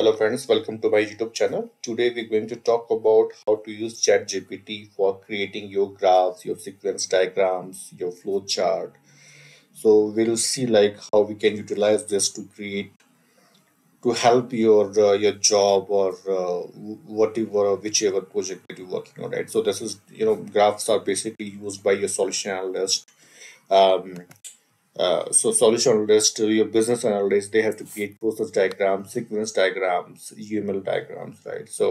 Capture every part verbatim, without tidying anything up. Hello friends, welcome to my YouTube channel. Today we're going to talk about how to use ChatGPT for creating your graphs, your sequence diagrams, your flow chart. So we'll see like how we can utilize this to create, to help your uh, your job or uh, whatever, whichever project that you're working on, right? So this is, you know, graphs are basically used by your solution analyst. Um, Uh, so solution analyst, your business analyst, they have to create process diagrams, sequence diagrams, U M L diagrams, right? So,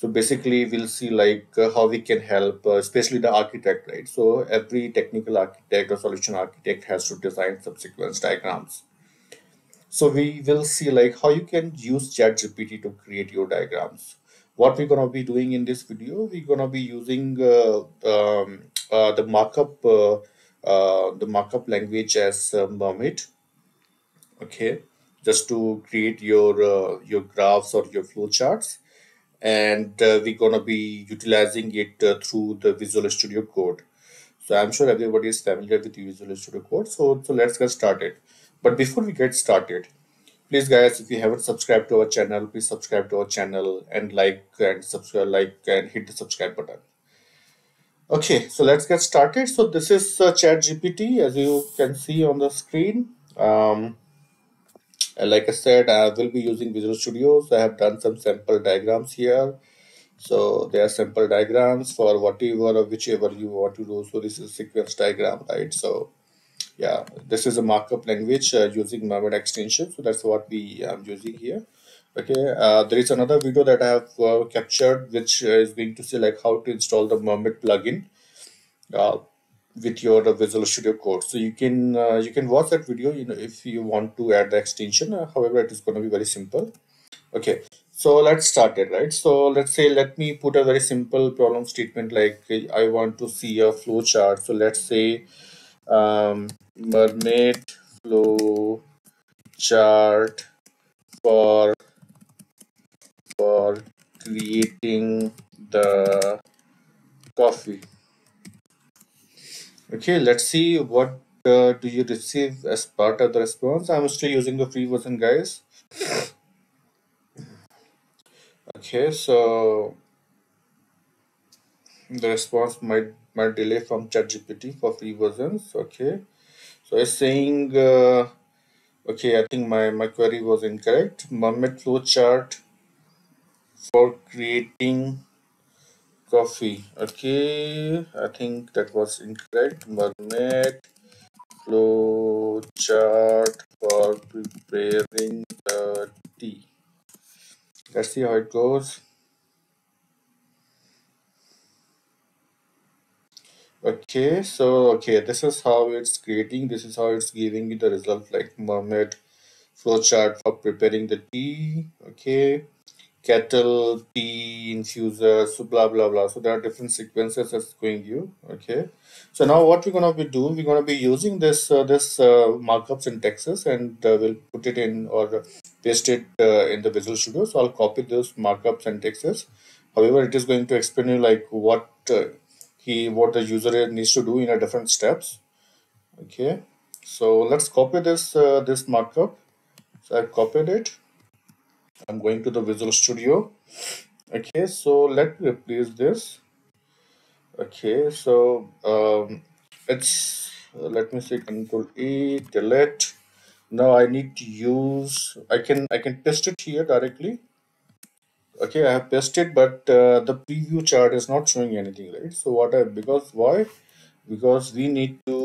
so basically we'll see like uh, how we can help, uh, especially the architect, right? So every technical architect or solution architect has to design some sequence diagrams. So we will see like how you can use ChatGPT to create your diagrams. What we're gonna be doing in this video, we're gonna be using uh, um, uh, the markup. Uh, Uh, the markup language as uh, Mermaid, okay, just to create your uh, your graphs or your flow charts, and uh, we're gonna be utilizing it uh, through the Visual Studio Code. So I'm sure everybody is familiar with the Visual Studio Code. So so let's get started. But before we get started, please guys, if you haven't subscribed to our channel, please subscribe to our channel and like and subscribe, like and hit the subscribe button. Okay, so let's get started. So this is uh, ChatGPT, as you can see on the screen. Um, like I said, I will be using Visual Studio. So I have done some sample diagrams here. So there are sample diagrams for whatever or whichever you want to do. So this is a sequence diagram, right? So yeah, this is a markup language uh, using Mermaid extension. So that's what we are um, using here. Okay, uh, there is another video that I have uh, captured, which uh, is going to say like how to install the Mermaid plugin uh, with your uh, Visual Studio Code. So you can uh, you can watch that video, you know, if you want to add the extension. Uh, however, it is going to be very simple. Okay, so let's start it, right? So let's say let me put a very simple problem statement like I want to see a flow chart. So let's say um, Mermaid flow chart for for creating the coffee. Okay, let's see what uh, do you receive as part of the response. I'm still using the free version, guys. Okay, so the response might might delay from ChatGPT for free versions. Okay, so it's saying uh, okay, I think my my query was incorrect. Mermaid flowchart for creating coffee. Okay, I think that was incorrect. Mermaid flow chart for preparing the tea. Let's see how it goes. Okay, so okay, this is how it's creating, this is how it's giving you the result like Mermaid flow chart for preparing the tea. Okay, kettle, tea, infuser, so blah blah blah. So there are different sequences that's going you. Okay, so now what we're gonna be doing, we're gonna be using this uh, this uh, markup syntaxes, and uh, we'll put it in or paste it uh, in the Visual Studio. So I'll copy those markup syntaxes. However, it is going to explain you like what uh, he what the user needs to do in a different steps. Okay, so let's copy this uh, this markup. So I've copied it. I'm going to the Visual Studio. Okay, so let me replace this. Okay, so um, it's uh, let me say control E, delete. Now I need to use, I can I can paste it here directly. Okay, I have pasted, but uh, the preview chart is not showing anything, right? So what I, because why? Because we need to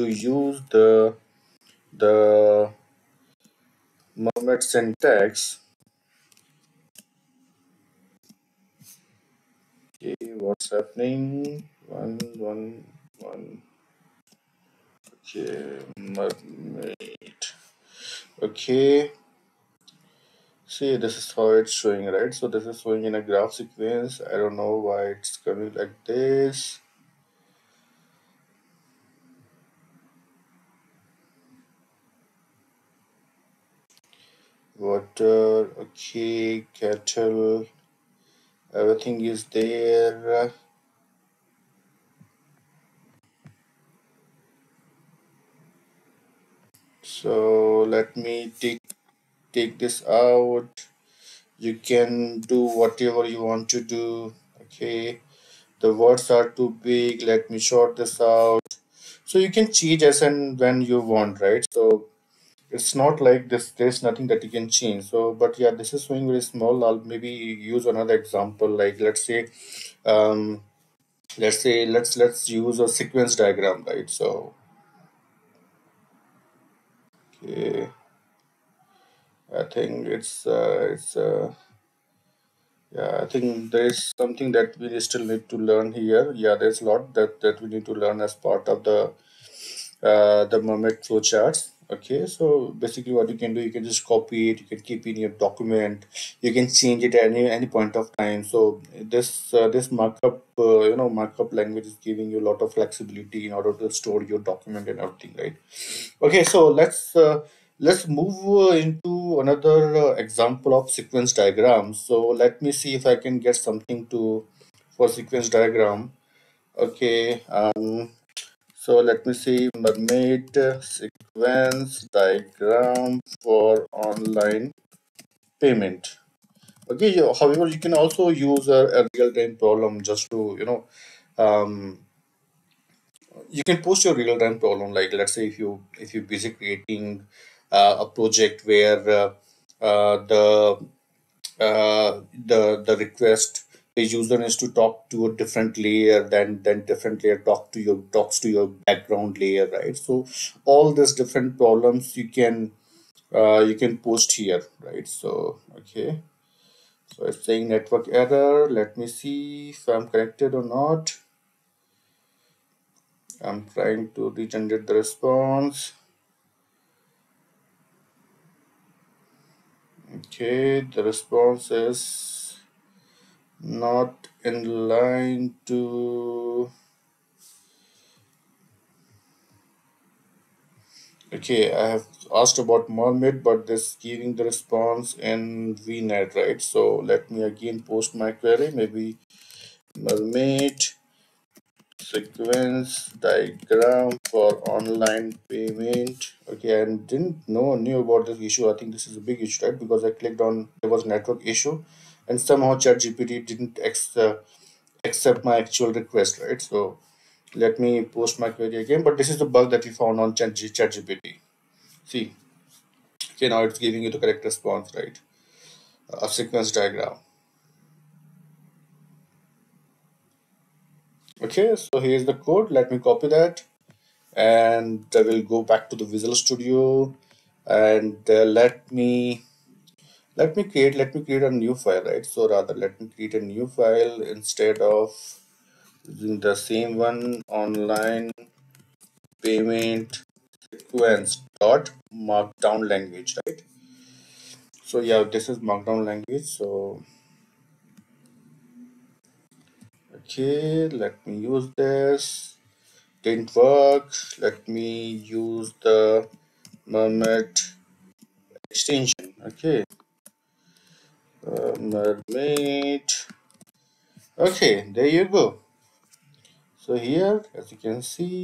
to use the the Mermaid syntax. Okay, what's happening? One, one, one. Okay, Mermaid. Okay. See, this is how it's showing, right? So this is showing in a graph sequence. I don't know why it's coming like this. Water, okay, cattle. Everything is there. So let me take take this out. you can do whatever you want to do. Okay, the words are too big, let me short this out. So you can change as and when you want, right? So it's not like this, there's nothing that you can change. So but yeah, this is showing very small. I'll maybe use another example, like let's say um let's say let's let's use a sequence diagram, right? So okay, I think it's uh, it's uh, yeah, I think there is something that we still need to learn here. Yeah, there's a lot that that we need to learn as part of the uh, the Mermaid flowcharts. Okay, so basically what you can do, you can just copy it, you can keep in your document, you can change it at any any point of time. So this uh, this markup uh, you know markup language is giving you a lot of flexibility in order to store your document and everything, right? Okay, so let's uh, let's move uh, into another uh, example of sequence diagram. So let me see if I can get something to for sequence diagram. Okay, um so let me see, Mermaid sequence diagram for online payment. Okay, you, however, you can also use a, a real-time problem just to, you know, um, you can post your real-time problem. Like let's say if you if you're busy creating uh, a project where uh, uh, the uh, the the request, the user needs to talk to a different layer, then then different layer talk to your talks to your background layer, right? So all these different problems you can uh, you can post here, right? So okay, so it's saying network error. Let me see if I'm connected or not. I'm trying to regenerate the response. Okay, the response is not in line to. Okay, I have asked about Mermaid, but this giving the response in V net, right? So let me again post my query, maybe Mermaid sequence diagram for online payment. Okay, I didn't know knew about this issue. I think this is a big issue, right? Because I clicked on, there was network issue, and somehow ChatGPT didn't ex uh, accept my actual request, right? So let me post my query again. But this is the bug that we found on ChatGPT. See, okay, now it's giving you the correct response, right? A sequence diagram. Okay, so here's the code. Let me copy that, and I will go back to the Visual Studio, and uh, let me. Let me create let me create a new file, right? So rather let me create a new file instead of using the same one, online payment sequence dot markdown language, right? So yeah, this is markdown language. So okay, let me use this. Didn't work. Let me use the Mermaid extension. Okay, Uh, Mermaid. Okay, there you go. So here, as you can see,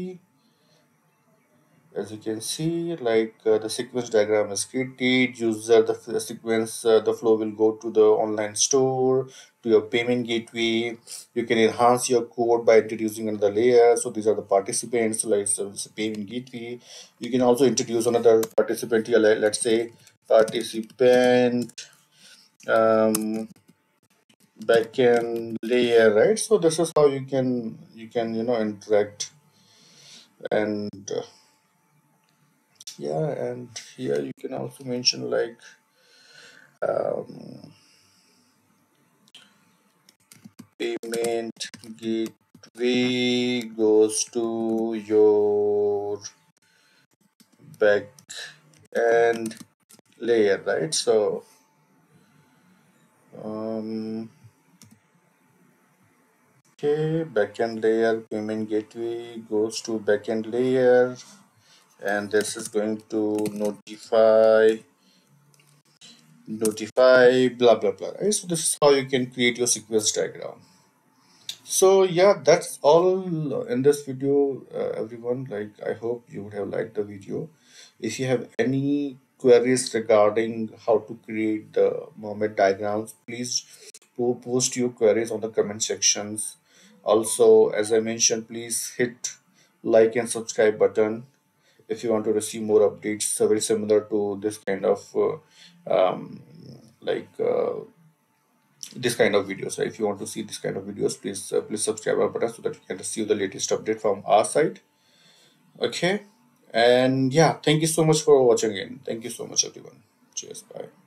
as you can see, like uh, the sequence diagram is created. User, the, the sequence, uh, the flow will go to the online store, to your payment gateway. You can enhance your code by introducing another layer. So these are the participants. So like so it's a payment gateway. You can also introduce another participant here. Like, let's say participant. Um, backend layer, right? So this is how you can you can you know interact, and uh, yeah, and here you can also mention like um, payment gateway goes to your backend layer, right? So um okay, backend layer payment gateway goes to backend layer, and this is going to notify notify blah blah blah, right? So this is how you can create your sequence diagram. So yeah, that's all in this video, uh, everyone. Like I hope you would have liked the video. If you have any queries regarding how to create the mermaid diagrams, please post your queries on the comment sections. Also, as I mentioned, please hit like and subscribe button if you want to receive more updates very similar to this kind of uh, um, like uh, this kind of videos. If you want to see this kind of videos, please uh, please subscribe our button so that you can receive the latest update from our side. Okay, and yeah, thank you so much for watching in. Thank you so much everyone. Cheers, bye.